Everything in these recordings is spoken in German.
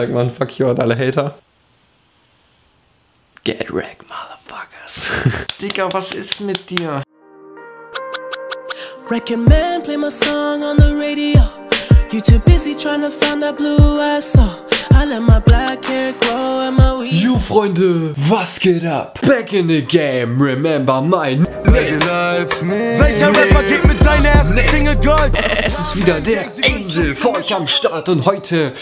zeigt man Fuck you an alle Hater. Get wrecked, motherfuckers. Digga, was ist mit dir? Recommend play my song on the radio. You too busy trying to find that blue I saw. I let my black hair grow and my weed. You Freunde, was geht ab? Back in the game, remember my name. Welcher Rapper geht mit seiner ersten Single Gold? Es ist wieder der Angel für euch am Start und heute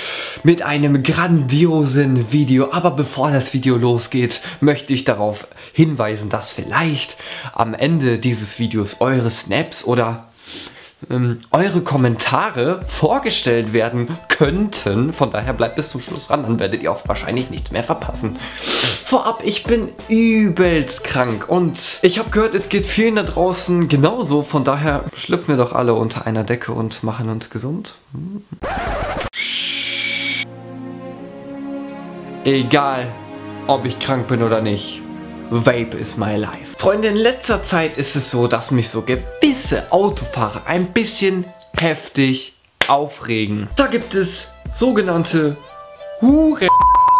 mit einem grandiosen Video. Aber bevor das Video losgeht, möchte ich darauf hinweisen, dass vielleicht am Ende dieses Videos eure Snaps oder eure Kommentare vorgestellt werden könnten. Von daher bleibt bis zum Schluss ran, dann werdet ihr auch wahrscheinlich nichts mehr verpassen. Vorab, ich bin übelst krank und ich habe gehört, es geht vielen da draußen genauso. Von daher schlüpfen wir doch alle unter einer Decke und machen uns gesund. Egal, ob ich krank bin oder nicht. Vape is my life. Freunde, in letzter Zeit ist es so, dass mich so gewisse Autofahrer ein bisschen heftig aufregen. Da gibt es sogenannte Huren,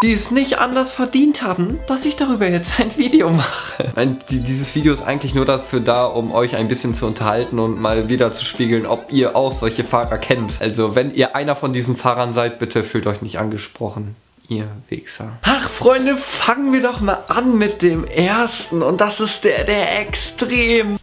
die es nicht anders verdient haben, dass ich darüber jetzt ein Video mache. Dieses Video ist eigentlich nur dafür da, um euch ein bisschen zu unterhalten und mal wieder zu spiegeln, ob ihr auch solche Fahrer kennt. Also wenn ihr einer von diesen Fahrern seid, bitte fühlt euch nicht angesprochen. Ihr Wichser. Ach Freunde, fangen wir doch mal an mit dem ersten und das ist der extrem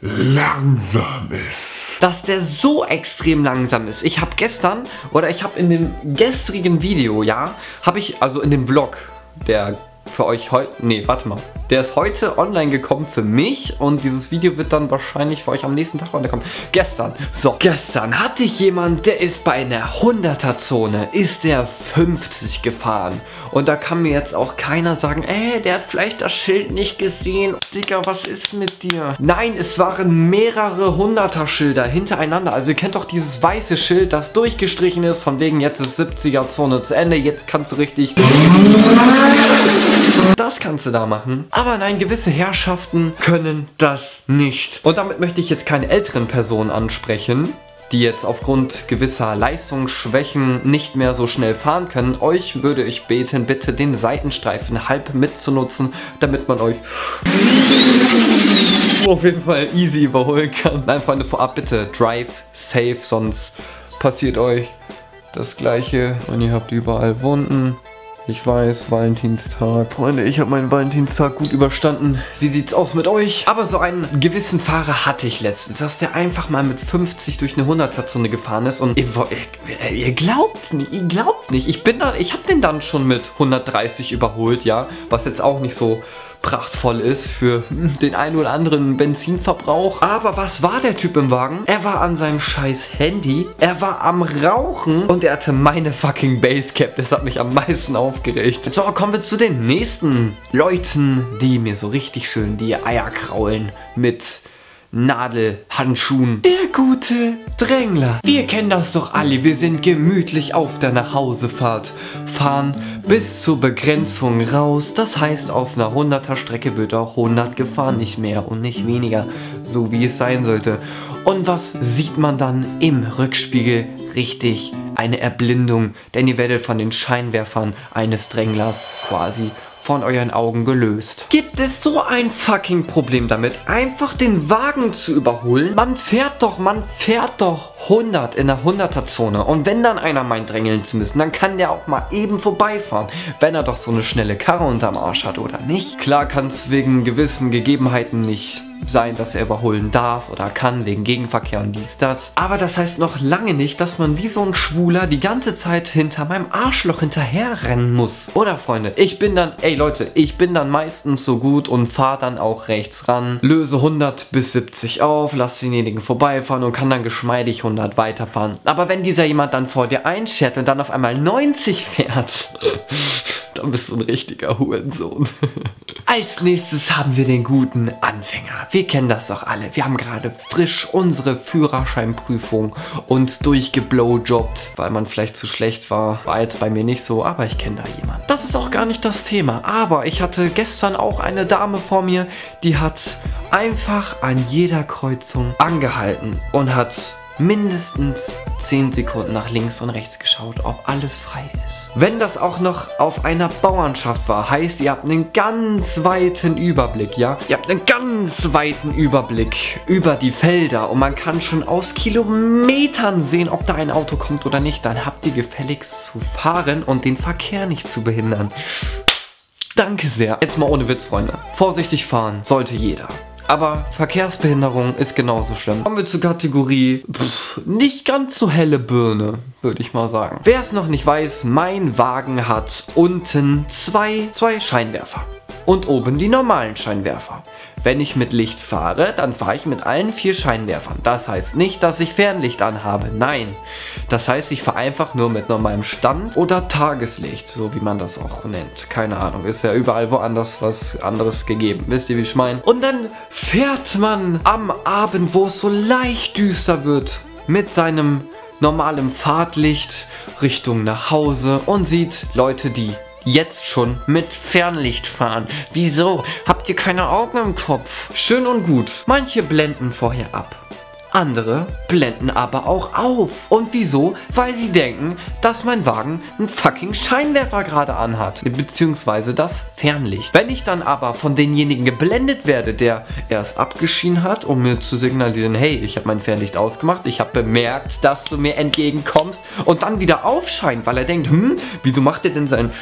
langsam ist. Dass der so extrem langsam ist. Ich habe gestern, oder ich habe in dem gestrigen Video, ja, habe ich, also in dem Vlog, der für euch heute, nee, warte mal, der ist heute online gekommen für mich und dieses Video wird dann wahrscheinlich für euch am nächsten Tag online kommen. Gestern hatte ich jemanden, der ist bei einer 100er Zone, ist der 50 gefahren und da kann mir jetzt auch keiner sagen, ey, der hat vielleicht das Schild nicht gesehen. Digga, was ist mit dir? Nein, es waren mehrere 100er Schilder hintereinander, also ihr kennt doch dieses weiße Schild, das durchgestrichen ist, von wegen jetzt ist 70er Zone zu Ende, jetzt kannst du richtig... Das kannst du da machen. Aber nein, gewisse Herrschaften können das nicht. Und damit möchte ich jetzt keine älteren Personen ansprechen, die jetzt aufgrund gewisser Leistungsschwächen nicht mehr so schnell fahren können. Euch würde ich beten, bitte den Seitenstreifen halb mitzunutzen, damit man euch auf jeden Fall easy überholen kann. Nein, Freunde, vorab bitte drive safe, sonst passiert euch das Gleiche und ihr habt überall Wunden. Ich weiß, Valentinstag. Freunde, ich habe meinen Valentinstag gut überstanden. Wie sieht's aus mit euch? Aber so einen gewissen Fahrer hatte ich letztens, dass der einfach mal mit 50 durch eine 100er-Zone gefahren ist und ihr glaubt's nicht, Ich bin da, ich habe den dann schon mit 130 überholt, ja, was jetzt auch nicht so prachtvoll ist für den einen oder anderen Benzinverbrauch. Aber was war der Typ im Wagen? Er war an seinem scheiß Handy, er war am Rauchen und er hatte meine fucking Basecap. Das hat mich am meisten aufgeregt. So, kommen wir zu den nächsten Leuten, die mir so richtig schön die Eier kraulen mit Nadelhandschuhen. Der gute Drängler. Wir kennen das doch alle. Wir sind gemütlich auf der Nachhausefahrt. Fahren bis zur Begrenzung raus. Das heißt, auf einer 100er Strecke wird auch 100 gefahren. Nicht mehr und nicht weniger. So wie es sein sollte. Und was sieht man dann im Rückspiegel? Richtig, eine Erblindung. Denn ihr werdet von den Scheinwerfern eines Dränglers quasi von euren Augen gelöst. Gibt es so ein fucking Problem damit, einfach den Wagen zu überholen? Man fährt doch 100 in der 100er Zone und wenn dann einer meint, drängeln zu müssen, dann kann der auch mal eben vorbeifahren, wenn er doch so eine schnelle Karre unterm Arsch hat, oder nicht? Klar kann es wegen gewissen Gegebenheiten nicht sein, dass er überholen darf oder kann, wegen Gegenverkehr und dies, das. Aber das heißt noch lange nicht, dass man wie so ein Schwuler die ganze Zeit hinter meinem Arschloch hinterherrennen muss. Oder Freunde, ich bin dann, ey Leute, ich bin dann meistens so gut und fahre dann auch rechts ran, löse 100 bis 70 auf, lass denjenigen vorbeifahren und kann dann geschmeidig 100 weiterfahren. Aber wenn dieser jemand dann vor dir einschert und dann auf einmal 90 fährt, dann bist du ein richtiger Hurensohn. Als nächstes haben wir den guten Anfänger. Wir kennen das doch alle. Wir haben gerade frisch unsere Führerscheinprüfung uns durchgeblowjobbt, weil man vielleicht zu schlecht war. War jetzt bei mir nicht so, aber ich kenne da jemanden. Das ist auch gar nicht das Thema, aber ich hatte gestern auch eine Dame vor mir, die hat einfach an jeder Kreuzung angehalten und hat mindestens 10 Sekunden nach links und rechts geschaut, ob alles frei ist. Wenn das auch noch auf einer Bauernschaft war, heißt, ihr habt einen ganz weiten Überblick, ja? Ihr habt einen ganz weiten Überblick über die Felder und man kann schon aus Kilometern sehen, ob da ein Auto kommt oder nicht. Dann habt ihr gefälligst zu fahren und den Verkehr nicht zu behindern. Danke sehr. Jetzt mal ohne Witz, Freunde. Vorsichtig fahren sollte jeder. Aber Verkehrsbehinderung ist genauso schlimm. Kommen wir zur Kategorie nicht ganz so helle Birne, würde ich mal sagen. Wer es noch nicht weiß, mein Wagen hat unten zwei Scheinwerfer und oben die normalen Scheinwerfer. Wenn ich mit Licht fahre, dann fahre ich mit allen 4 Scheinwerfern. Das heißt nicht, dass ich Fernlicht anhabe, nein. Das heißt, ich fahre einfach nur mit normalem Stand oder Tageslicht, so wie man das auch nennt. Keine Ahnung, ist ja überall woanders was anderes gegeben. Wisst ihr, wie ich meine? Und dann fährt man am Abend, wo es so leicht düster wird, mit seinem normalen Fahrtlicht Richtung nach Hause und sieht Leute, die jetzt schon mit Fernlicht fahren. Wieso? Habt ihr keine Augen im Kopf? Schön und gut. Manche blenden vorher ab. Andere blenden aber auch auf. Und wieso? Weil sie denken, dass mein Wagen einen fucking Scheinwerfer gerade anhat. Beziehungsweise das Fernlicht. Wenn ich dann aber von denjenigen geblendet werde, der erst abgeschienen hat, um mir zu signalisieren, hey, ich habe mein Fernlicht ausgemacht, ich habe bemerkt, dass du mir entgegenkommst und dann wieder aufscheint, weil er denkt, wieso macht er denn sein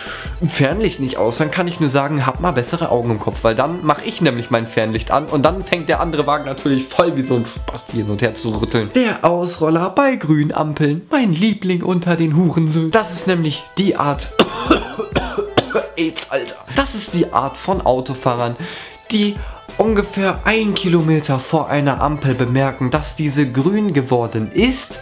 Fernlicht nicht aus? Dann kann ich nur sagen, hab mal bessere Augen im Kopf, weil dann mache ich nämlich mein Fernlicht an und dann fängt der andere Wagen natürlich voll wie so ein Spasti hin und zu rütteln. Der Ausroller bei grünen Ampeln. Mein Liebling unter den Hurensöhnen. Das ist nämlich die Art... AIDS, Alter. Das ist die Art von Autofahrern, die ungefähr 1 Kilometer vor einer Ampel bemerken, dass diese grün geworden ist,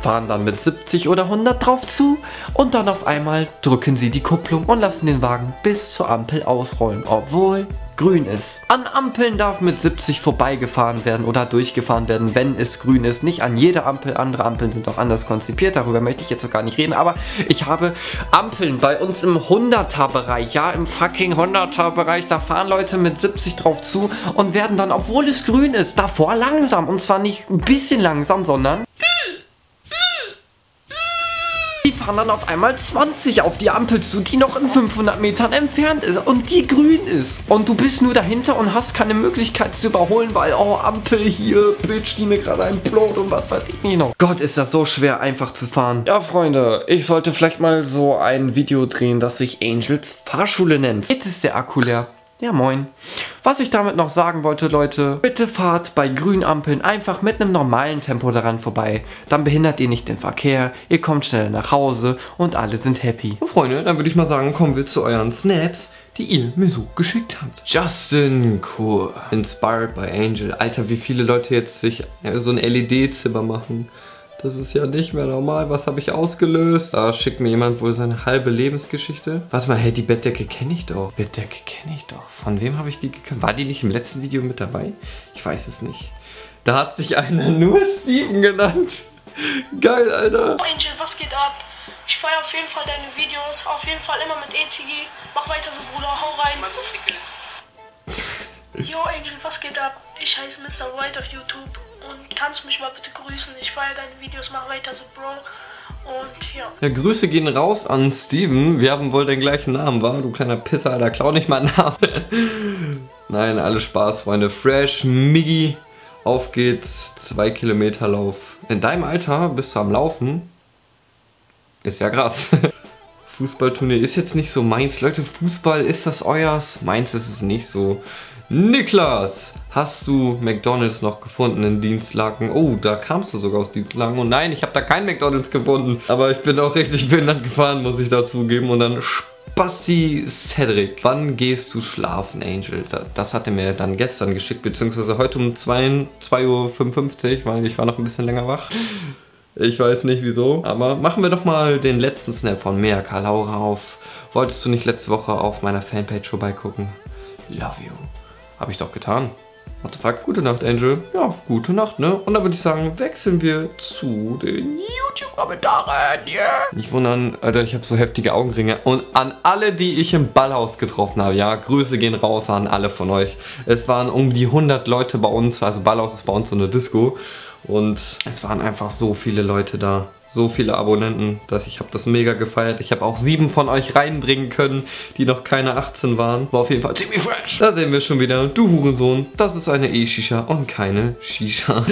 fahren dann mit 70 oder 100 drauf zu und dann auf einmal drücken sie die Kupplung und lassen den Wagen bis zur Ampel ausrollen, obwohl grün ist. An Ampeln darf mit 70 vorbeigefahren werden oder durchgefahren werden, wenn es grün ist. Nicht an jeder Ampel, andere Ampeln sind auch anders konzipiert, darüber möchte ich jetzt auch gar nicht reden, aber ich habe Ampeln bei uns im 100er-Bereich, ja, im fucking 100er-Bereich, da fahren Leute mit 70 drauf zu und werden dann, obwohl es grün ist, davor langsam und zwar nicht ein bisschen langsam, sondern... fahren dann auf einmal 20 auf die Ampel zu, die noch in 500 Metern entfernt ist und die grün ist. Und du bist nur dahinter und hast keine Möglichkeit zu überholen, weil, oh, Ampel hier, Bitch, die mir gerade ein Plot und was weiß ich nicht noch. Gott, ist das so schwer, einfach zu fahren. Ja, Freunde, ich sollte vielleicht mal so ein Video drehen, das sich Angels Fahrschule nennt. Jetzt ist der Akku leer. Ja, moin. Was ich damit noch sagen wollte, Leute, bitte fahrt bei grünen Ampeln einfach mit einem normalen Tempo daran vorbei. Dann behindert ihr nicht den Verkehr, ihr kommt schneller nach Hause und alle sind happy. Und Freunde, dann würde ich mal sagen, kommen wir zu euren Snaps, die ihr mir so geschickt habt. Justin Kur, inspired by Angel. Alter, wie viele Leute jetzt sich so ein LED-Zimmer machen. Das ist ja nicht mehr normal. Was habe ich ausgelöst? Da schickt mir jemand wohl seine halbe Lebensgeschichte. Warte mal, hey, die Bettdecke kenne ich doch. Bettdecke kenne ich doch. Von wem habe ich die gekauft? War die nicht im letzten Video mit dabei? Ich weiß es nicht. Da hat sich einer nur Steven genannt. Geil, Alter. Oh, Angel, was geht ab? Ich feiere auf jeden Fall deine Videos. Auf jeden Fall immer mit ETG. Mach weiter so, Bruder. Hau rein. Yo, Angel, was geht ab? Ich heiße Mr. White auf YouTube. Und kannst mich mal bitte grüßen, ich feiere deine Videos, mach weiter so, Bro. Und ja. Ja, Grüße gehen raus an Steven, wir haben wohl den gleichen Namen, wa? Du kleiner Pisser, Alter, klau nicht meinen Namen. Nein, alles Spaß, Freunde. Fresh, Miggy, auf geht's, 2 Kilometer Lauf. In deinem Alter bist du am Laufen, ist ja krass. Fußballturnier ist jetzt nicht so meins. Leute, Fußball, ist das euers? Meins ist es nicht so. Niklas, hast du McDonald's noch gefunden in Dienstlaken? Oh, da kamst du sogar aus Dienstlaken. Oh nein, ich habe da kein McDonald's gefunden. Aber ich bin auch richtig behindert gefahren, muss ich dazugeben. Und dann Spasti Cedric. Wann gehst du schlafen, Angel? Das hat er mir dann gestern geschickt, beziehungsweise heute um 2.55 Uhr, weil ich war noch ein bisschen länger wach. Ich weiß nicht wieso. Aber machen wir doch mal den letzten Snap von Mea Kalaura auf. Wolltest du nicht letzte Woche auf meiner Fanpage vorbeigucken? Love you. Habe ich doch getan. What the fuck? Gute Nacht, Angel. Ja, gute Nacht, ne? Und dann würde ich sagen, wechseln wir zu den YouTube-Kommentaren. Yeah! Nicht wundern, Alter, ich habe so heftige Augenringe. Und an alle, die ich im Ballhaus getroffen habe, ja, Grüße gehen raus an alle von euch. Es waren um die 100 Leute bei uns, also Ballhaus ist bei uns so eine Disco. und es waren einfach so viele Leute da. So viele Abonnenten, dass ich habe das mega gefeiert. Ich habe auch 7 von euch reinbringen können, die noch keine 18 waren. War auf jeden Fall ziemlich fresh. Da sehen wir schon wieder, du Hurensohn, das ist eine E-Shisha und keine Shisha.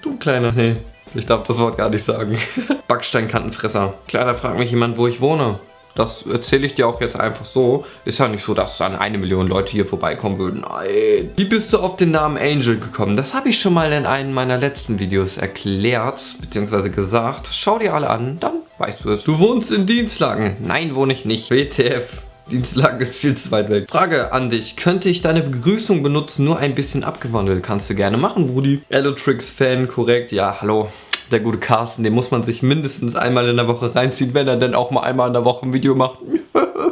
Du kleiner, nee, ich darf das Wort gar nicht sagen. Backsteinkantenfresser. Klar, da fragt mich jemand, wo ich wohne. Das erzähle ich dir auch jetzt einfach so. Ist ja nicht so, dass dann 1 Million Leute hier vorbeikommen würden. Nein. Wie bist du auf den Namen Angel gekommen? Das habe ich schon mal in einem meiner letzten Videos erklärt, beziehungsweise gesagt. Schau dir alle an, dann weißt du es. Du wohnst in Dinslaken. Nein, wohne ich nicht. WTF. Dienstlagen ist viel zu weit weg. Frage an dich, könnte ich deine Begrüßung benutzen, nur ein bisschen abgewandelt? Kannst du gerne machen, Brudi. Allotrix-Fan, korrekt. Ja, hallo. Der gute Carsten, den muss man sich mindestens einmal in der Woche reinziehen, wenn er denn auch mal einmal in der Woche ein Video macht.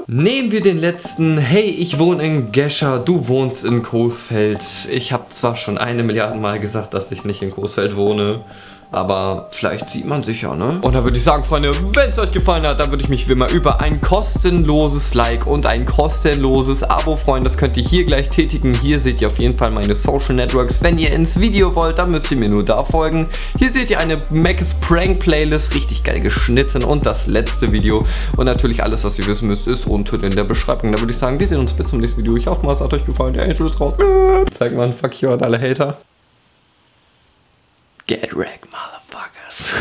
Nehmen wir den letzten. Hey, ich wohne in Gescher, du wohnst in Coesfeld. Ich habe zwar schon 1 Milliarde Mal gesagt, dass ich nicht in Coesfeld wohne, aber vielleicht sieht man sich ja, ne? Und dann würde ich sagen, Freunde, wenn es euch gefallen hat, dann würde ich mich wie immer über ein kostenloses Like und ein kostenloses Abo freuen. Das könnt ihr hier gleich tätigen. Hier seht ihr auf jeden Fall meine Social Networks. Wenn ihr ins Video wollt, dann müsst ihr mir nur da folgen. Hier seht ihr eine Mackes Prank Playlist, richtig geil geschnitten, und das letzte Video. Und natürlich alles, was ihr wissen müsst, ist unten in der Beschreibung. Dann würde ich sagen, wir sehen uns bis zum nächsten Video. Ich hoffe mal, es hat euch gefallen. Der Angel ist raus. Zeig mal ein Fuck you an alle Hater. Get wrecked, motherfuckers.